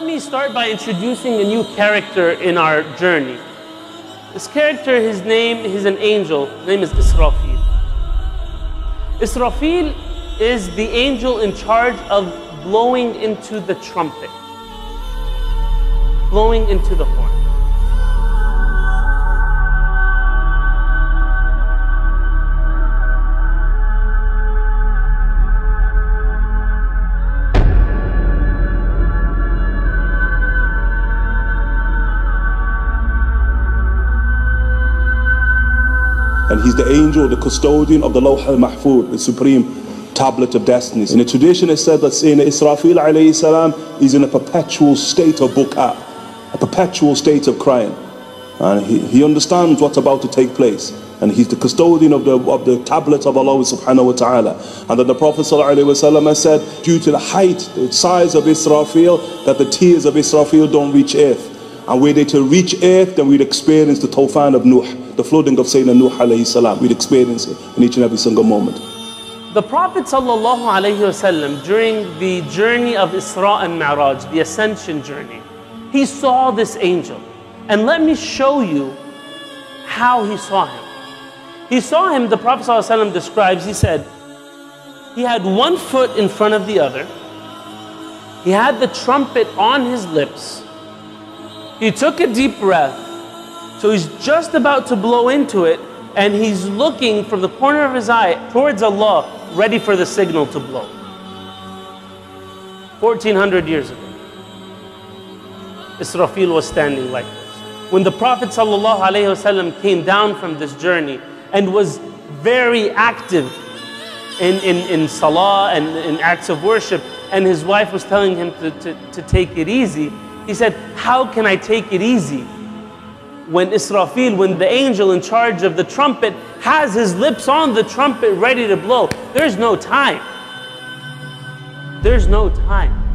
let me start by introducing a new character in our journey. This character, he's an angel. His name is Israfil. Israfil is the angel in charge of blowing into the trumpet, blowing into the horn. And he's the angel, the custodian of the Lawh al-Mahfuz, the supreme tablet of destinies. In the tradition, it's said that Sayyidina Israfil alayhi salam is in a perpetual state of buqa, a perpetual state of crying. And he understands what's about to take place. And he's the custodian of the tablet of Allah subhanahu wa ta'ala. And that the Prophet sallallahu alayhi wa sallam has said, due to the height, the size of Israfil, that the tears of Israfil don't reach earth. And were they to reach earth, then we'd experience the tawfan of Nuh. The flooding of Sayyidina Nuh alayhi salam, we'd experience it in each and every single moment. The Prophet sallallahu alayhi wasallam, during the journey of Isra' and Mi'raj, the ascension journey, he saw this angel. And let me show you how he saw him. He saw him, the Prophet sallallahu alayhi wasallam describes, he said, he had one foot in front of the other, he had the trumpet on his lips, he took a deep breath. So he's just about to blow into it, and he's looking from the corner of his eye towards Allah, ready for the signal to blow. 1400 years ago, Israfil was standing like this. When the Prophet ﷺ came down from this journey and was very active in salah and in acts of worship, and his wife was telling him to take it easy, he said, how can I take it easy? When Israfil, when the angel in charge of the trumpet has his lips on the trumpet ready to blow, there's no time. There's no time.